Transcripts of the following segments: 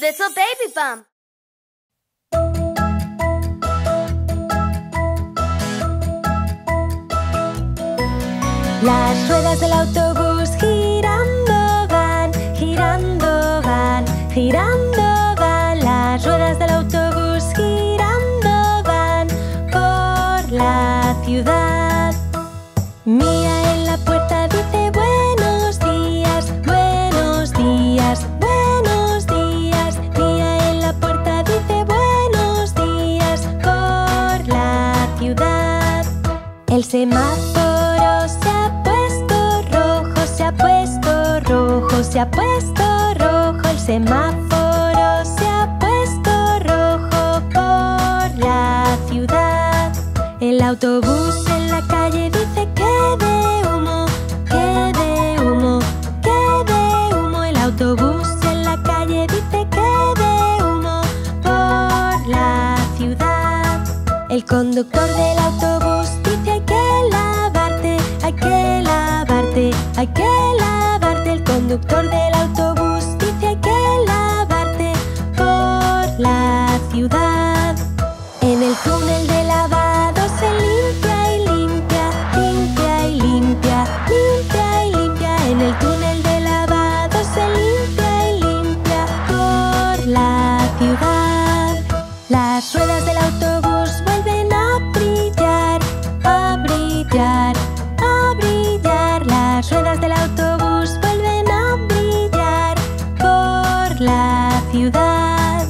Little Baby Bum. Las ruedas del autobús girando van, girando van, girando van. Las ruedas del autobús girando van por la ciudad. Mira en la puerta, dice buenos días, buenos días, buenos días. Mira en la puerta, dice buenos días por la ciudad. El semáforo se ha puesto rojo, se ha puesto rojo, se ha puesto rojo. El semáforo se ha puesto rojo por la ciudad. El autobús en la calle dice que de humo, que de humo, que de humo. El autobús en la calle dice que de humo por la ciudad. El conductor del autobús dice hay que lavarte, hay que lavarte, hay que lavarte. El conductor del autobús dice hay que lavarte por la ciudad. En el túnel de lavado se limpia y limpia, limpia y limpia, limpia y limpia. En el túnel de lavado se limpia y limpia por la ciudad. Las ruedas del autobús vuelven a brillar, a brillar, a brillar. Las ruedas del autobús vuelven a brillar por la ciudad.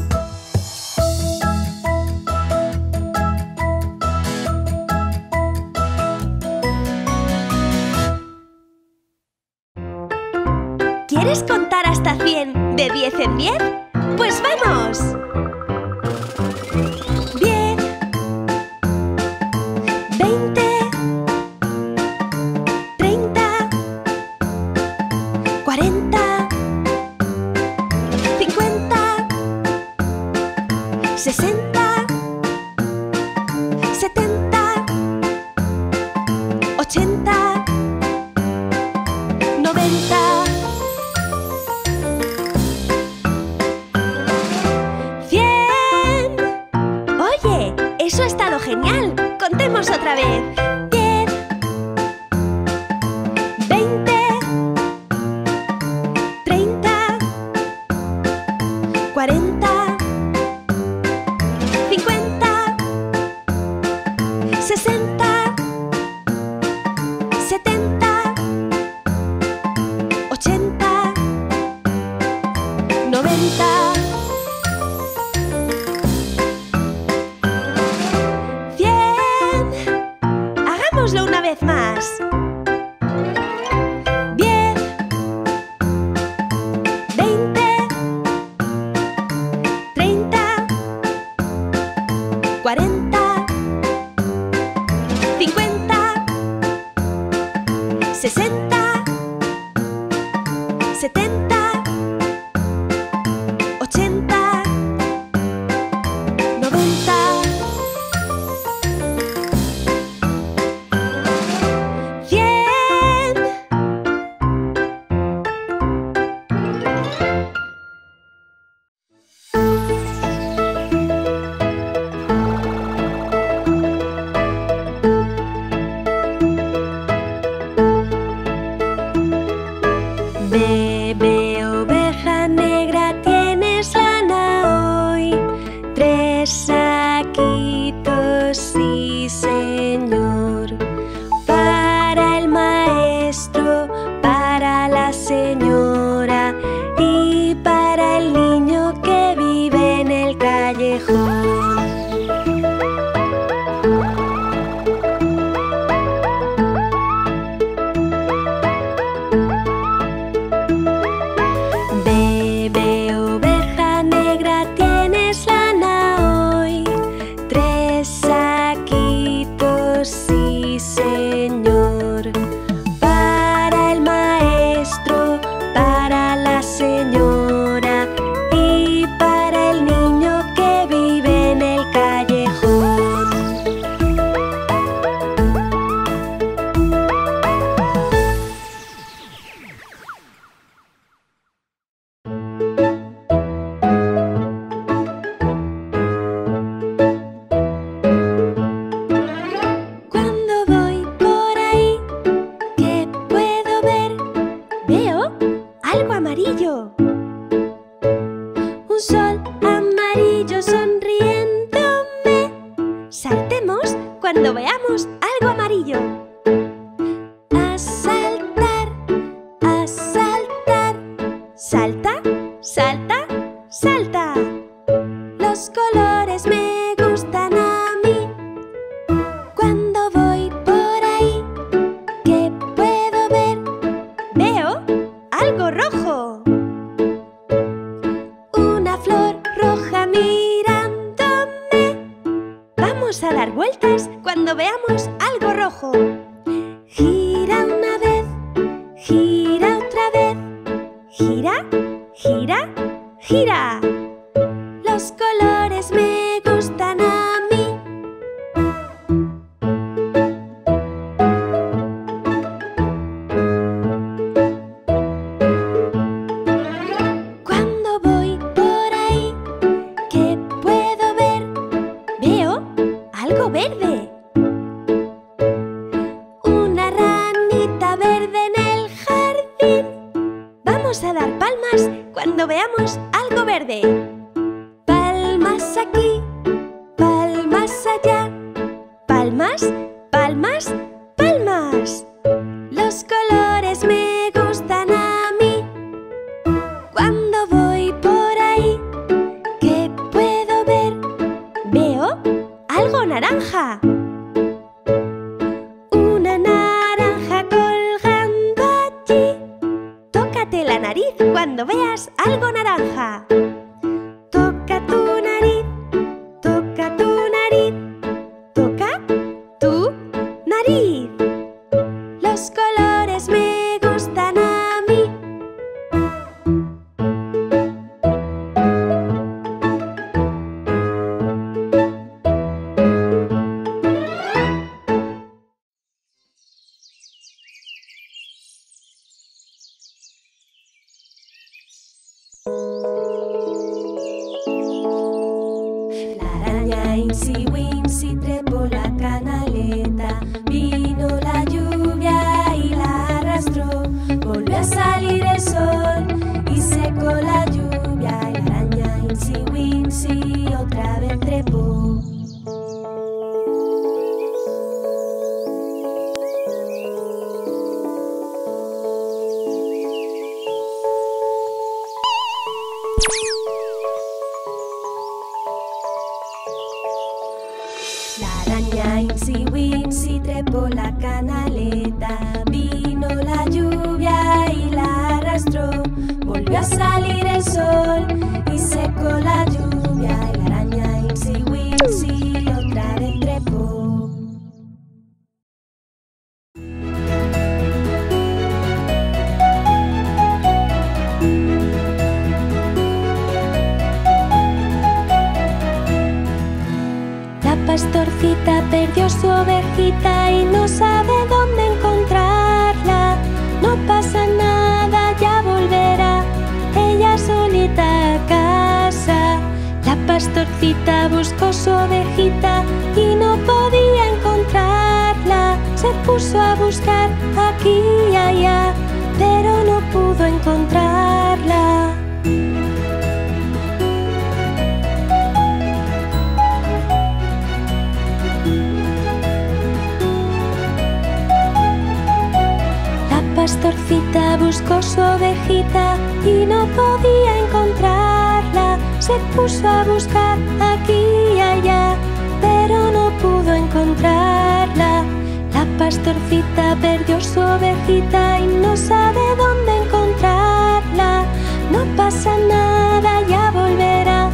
¿Quieres contar hasta 100 de 10 en 10? ¡Pues vamos! 10, 20, 30, 40, 50, 60, 70, 80, 90. 100. Oye, eso ha estado genial. Contemos otra vez. 10, 20, 30, 40, 50, 60, 70, 80, 90. 100. Hagámoslo una vez más. 10, 20, 30, 40, 50, 60, 70, 80, 90. 100. Bebé oveja negra, tienes lana hoy, 3 saquitos, sí señor, para el maestro, para la señora y para el niño que vive en el callejón. amarillo. Un sol amarillo sonriéndome. Saltemos cuando veamos algo amarillo. A saltar, salta, salta, salta. Los colores me gustan a mí. Cuando voy por ahí, ¿qué puedo ver? Veo algo rojo. Una flor roja mirándome. Vamos a dar vueltas cuando veamos algo rojo. Gira una vez, gira otra vez. Gira, gira, gira. Los colores me gustan a mí. Cuando voy por ahí, ¿qué puedo ver? Veo algo verde. Una ranita verde en el jardín. Vamos a dar palmas cuando veamos algo verde. Palmas aquí, palmas allá. Palmas, palmas, palmas. Los colores me gustan a mí. Cuando voy por ahí, ¿qué puedo ver? Veo algo naranja. Una naranja colgando allí. Tócate la nariz cuando veas algo naranja. Los colores me gustan a mí. La araña Incy Wincy trepó la canaleta. Vino la lluvia y la arrastró. Volvió a salir el sol y secó la lluvia. La araña Incy Wincy otra vez trepó. Incy Wincy trepó la canaleta. Vino la lluvia y la arrastró. Volvió a salir el sol y secó la lluvia. Y la araña Incy Wincy otra vez trepó. Pastorcita perdió su ovejita y no sabe dónde encontrarla. No pasa nada, ya volverá ella solita a casa. La pastorcita buscó su ovejita y no podía encontrarla. Se puso a buscar aquí y allá, pero no pudo encontrarla. La pastorcita buscó su ovejita y no podía encontrarla. Se puso a buscar aquí y allá, pero no pudo encontrarla. La pastorcita perdió su ovejita y no sabe dónde encontrarla. No pasa nada, ya volverá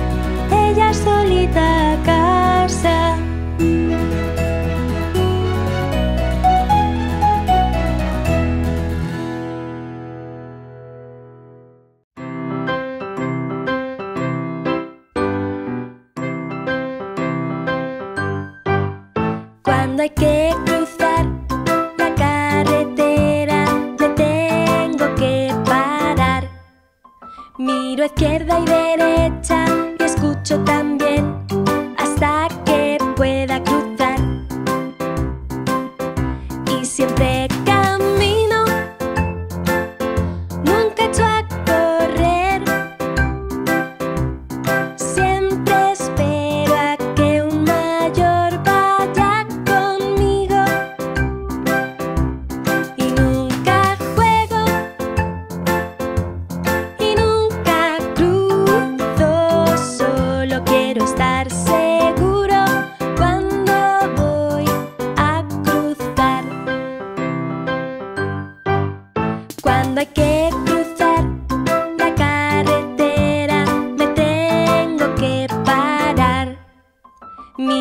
ella solita a casa. Cuando hay que cruzar la carretera, me tengo que parar. Miro a izquierda y derecha y escucho también hasta que pueda cruzar. Y siempre camino, nunca echo a correr.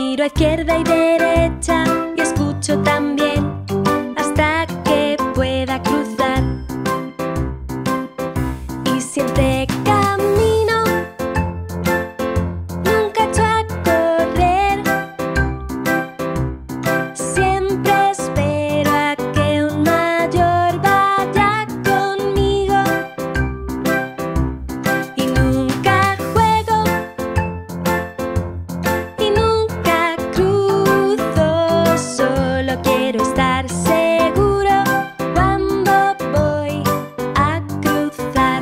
Miro a izquierda y derecha y escucho también hasta que pueda cruzar. Y si el te camino nunca echo a correr, siempre espero a que un mayor vaya conmigo. Y nunca cruzo, solo quiero estar seguro cuando voy a cruzar.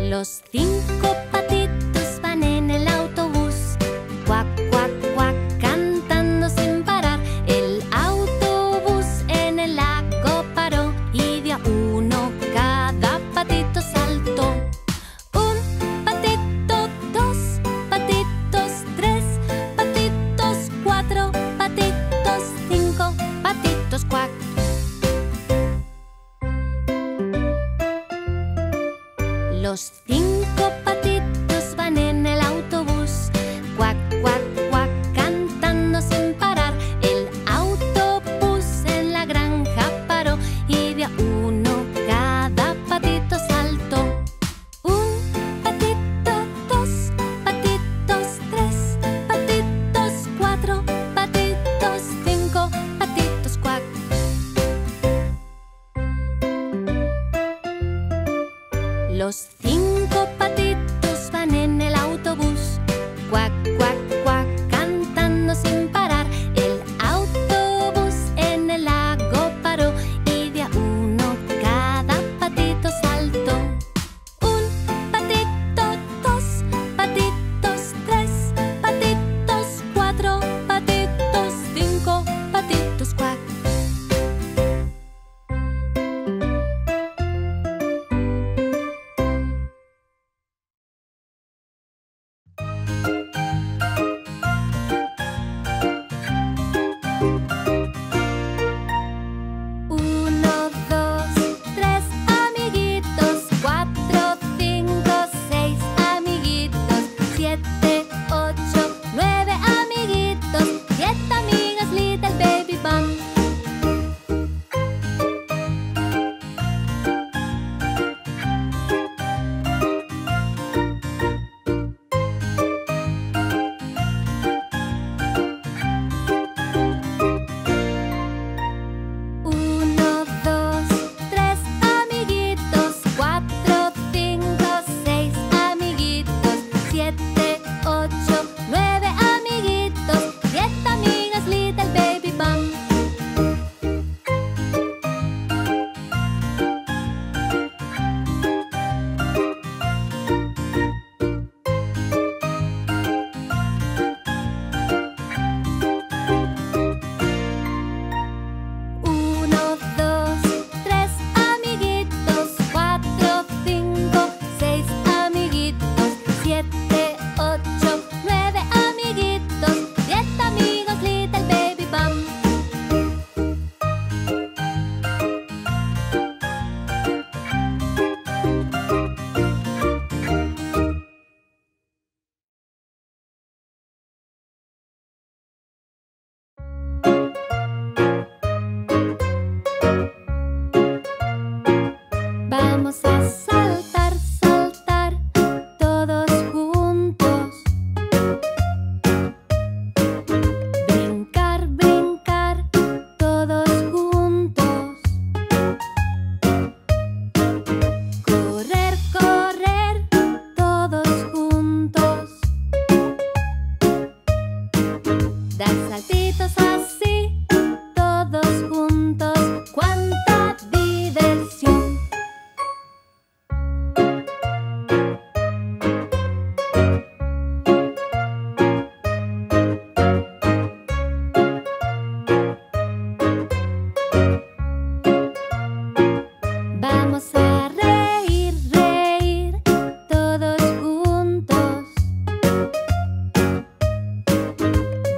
Los 5 patitos van en el autobús, cuac, cuac, cuac, cantando sin parar. El autobús en el lago paró y de a uno cada patito saltó. 1 patito, 2 patitos, 3 patitos, 4 patitos, 5 patitos, cuac. Los 5 patitos van en el autobús, cuac, cuac, cuac, cantando sin parar. El autobús en la granja paró y de a uno cada patito saltó. 1 patito, 2 patitos, 3 patitos, 4 patitos, 5 patitos, cuac. Los 5 patitos van en el autobús, cuac, cuac, cuac, cantando sin parar. El autobús en el lago paró y de a uno cada patito saltó. 1 patito, 2 patitos, 3 patitos, 4 patitos, 5 patitos, cuac.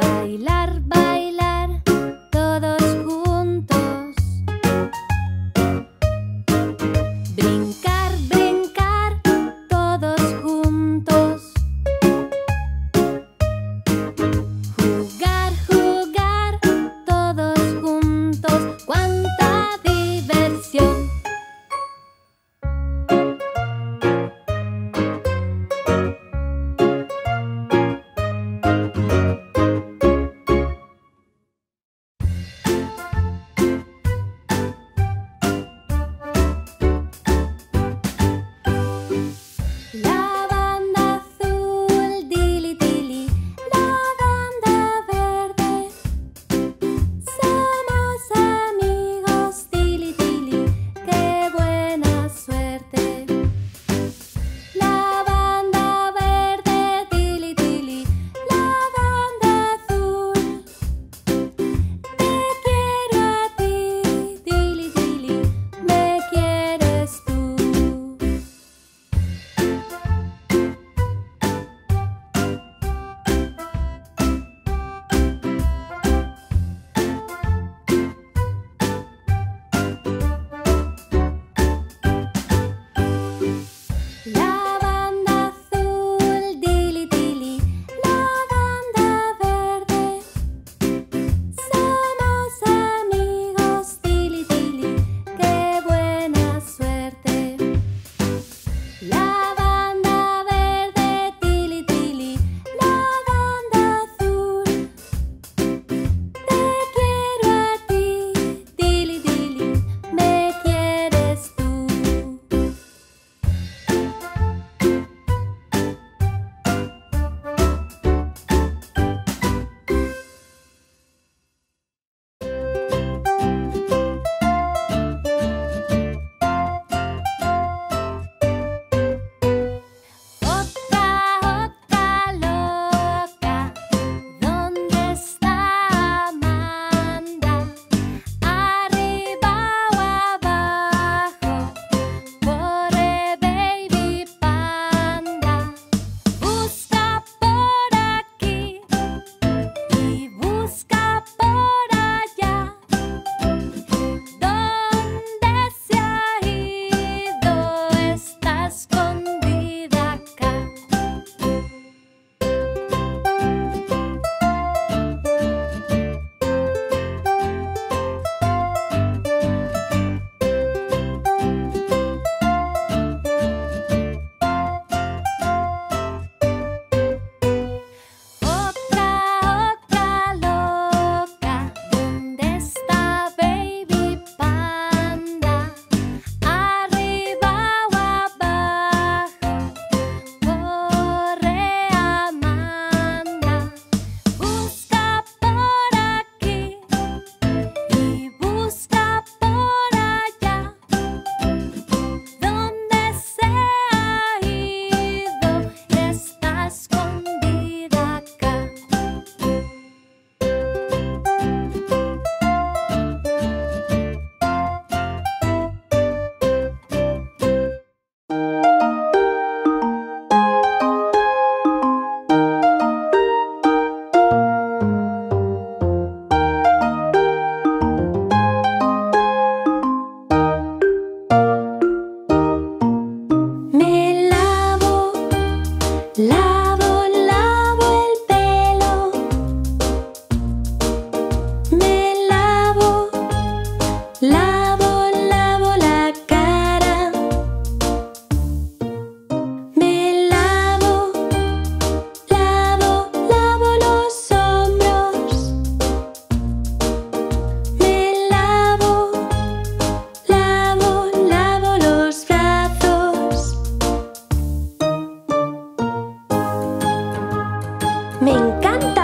Bailar, bailar.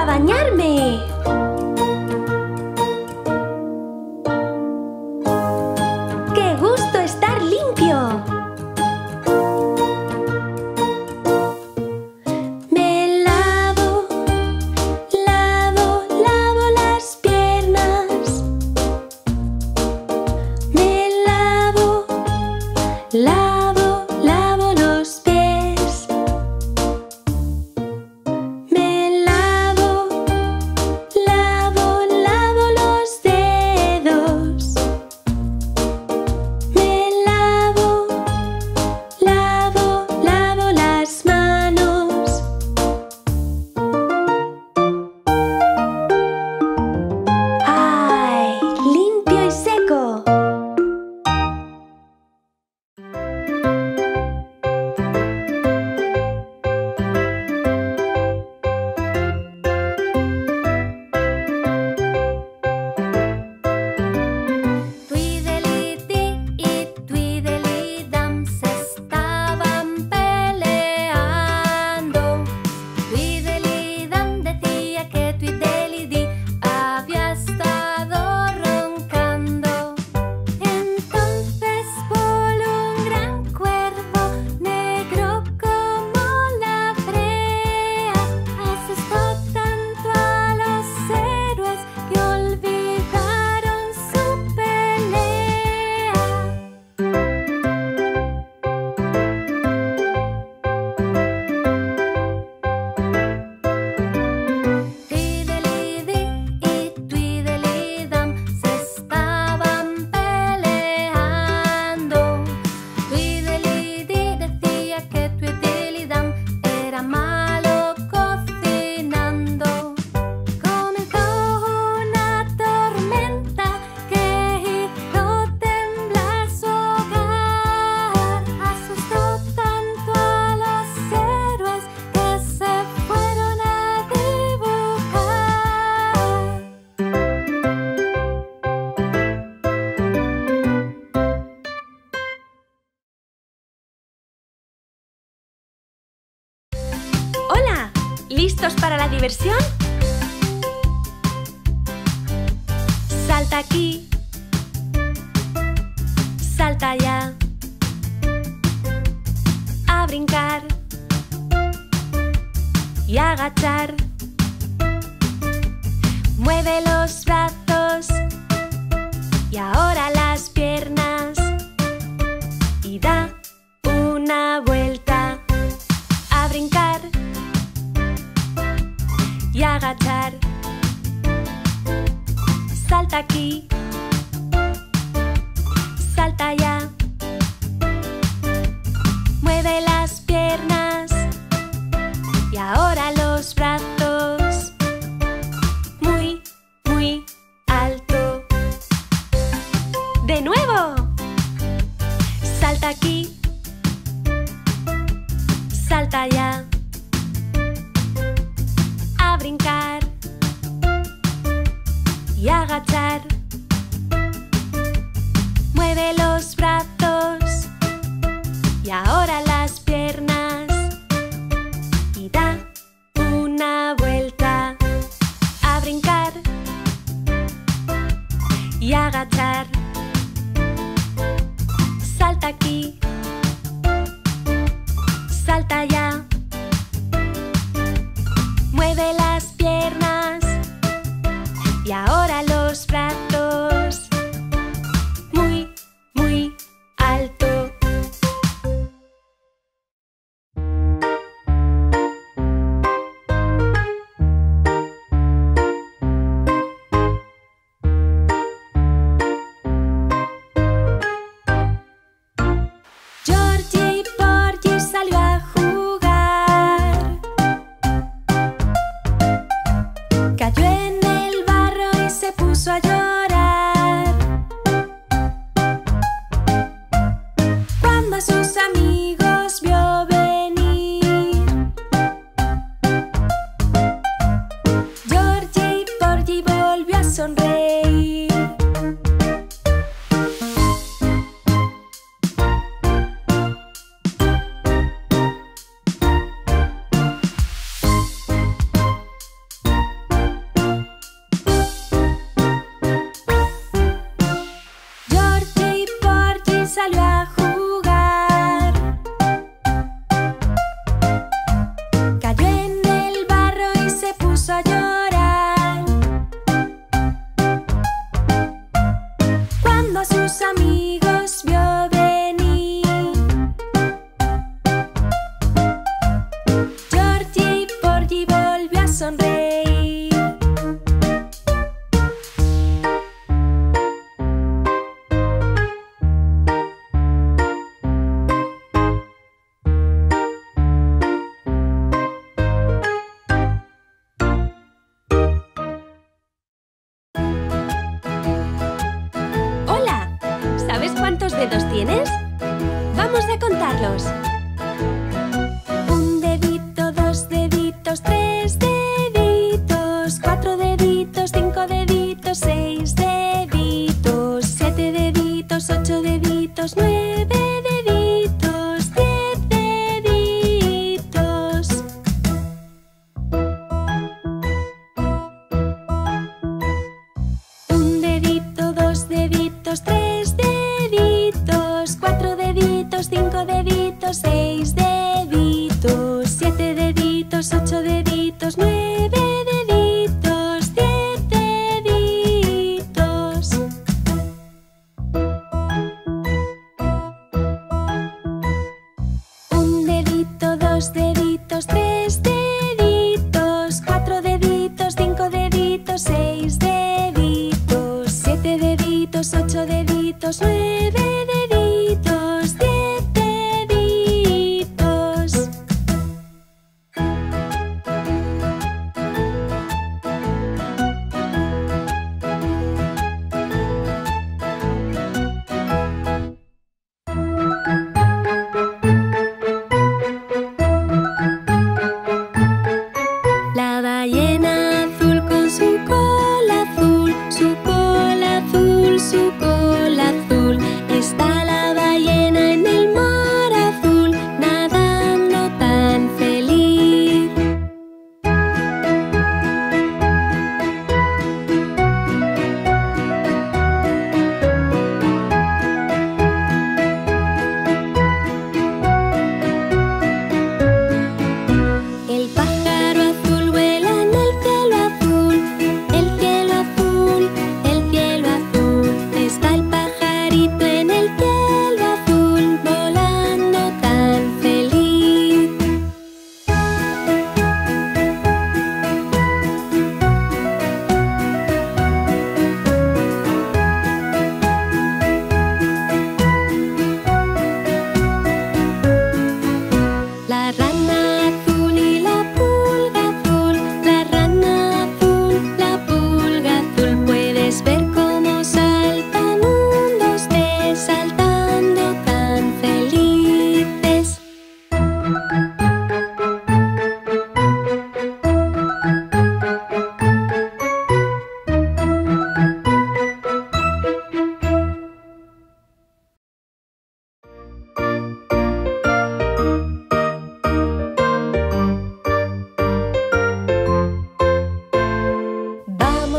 a bañarme. ¡Qué gusto estar limpio! Me lavo, lavo, lavo las piernas. Me lavo, lavo, lavo los pies. Me lavo, lavo, lavo los dedos. Me lavo, lavo, lavo las manos. ¡Ay! Limpio y seco. ¡Hola! ¿Listos para la diversión? Salta aquí, salta allá, a brincar y a agachar. Mueve los brazos y ahora las piernas y da una vuelta, a brincar y agachar. Salta aquí, salta allá, mueve las piernas y ahora los brazos muy, muy alto. ¡De nuevo! Salta aquí, salta allá, brincar y agachar. Mueve los brazos y ahora las piernas y da una vuelta, a brincar y agachar. Salta aquí, salta allá, mueve las piernas y ahora los brazos muy, muy alto. Georgie Porgy salió a jugar. Cayó en el barro y se puso a llorar. Cuando a sus amigos vio venir, Georgie Porgy volvió a sonreír. dedos tienes? ¡Vamos a contarlos! Un dedito, dos deditos, tres deditos, cuatro deditos, cinco deditos, seis deditos, siete deditos, ocho deditos, nueve deditos, diez deditos. Un dedito, dos deditos, tres deditos, cuatro deditos, cinco deditos, seis deditos, siete deditos, ocho deditos, nueve deditos, diez deditos. Un dedito, dos deditos, tres deditos, cuatro deditos, cinco deditos, seis deditos, siete deditos, ocho deditos, nueve deditos, diez deditos. La ballena azul con su cola azul, su cola azul, su cola azul. Está la ballena en el mar azul, nadando tan feliz. El pájaro azul vuela en el cielo azul, el cielo azul, el cielo azul. Está el pajarito en el cielo azul, volando tan feliz. La rana azul y la rana azul, la pulga azul. Puedes ver cómo saltan, un, dos, tres, saltando tan felices.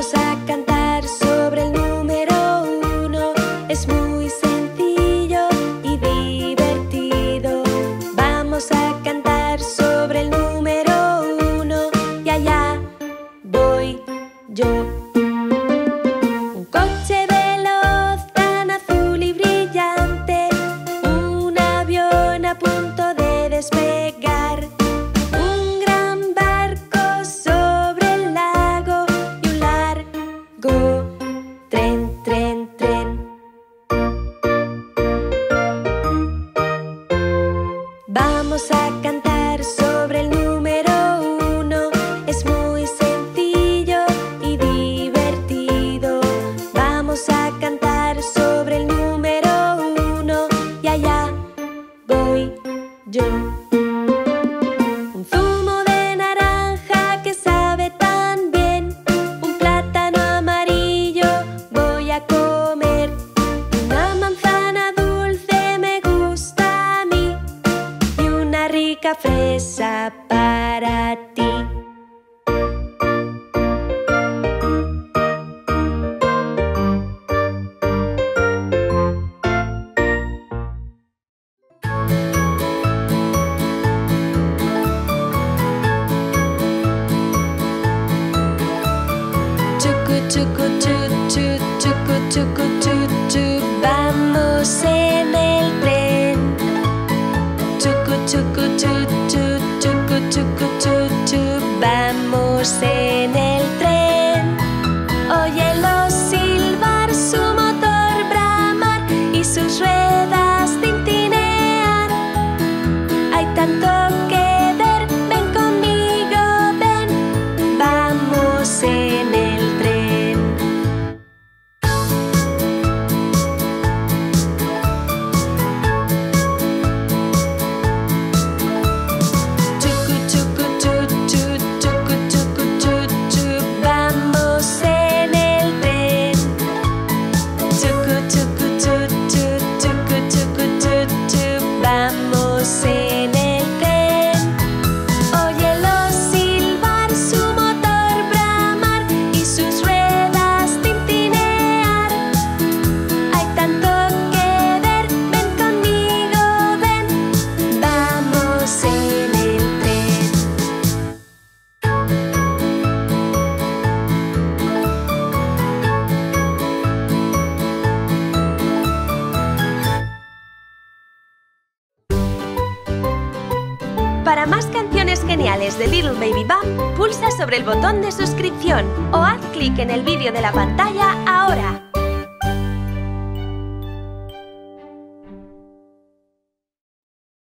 Vamos a cantar sobre el número 1, es muy sencillo y divertido. Vamos a cantar sobre el número 1 y allá voy yo. Un coche veloz tan azul y brillante, un avión a punto de despegar. Vamos a cantar sobre el número 1, es muy sencillo y divertido. Vamos a cantar sobre el número 1 y allá voy yo. Un zumo de naranja que sabe tan bien, un plátano amarillo voy a comer. Rica fresa para ti. Chucu, chucu, chu, chu, chucu, chucu, chu, chu. Vamos en el tren. Chucu, chucu, chu, chu, chucu, chucu, chu, chu. Vamos en el tren. Óyelos silbar, su motor bramar y sus ruedas tintinean. Hay tanto que ver, ven conmigo, ven. Vamos en el tren. planes de Little Baby Bum, pulsa sobre el botón de suscripción o haz clic en el vídeo de la pantalla ahora.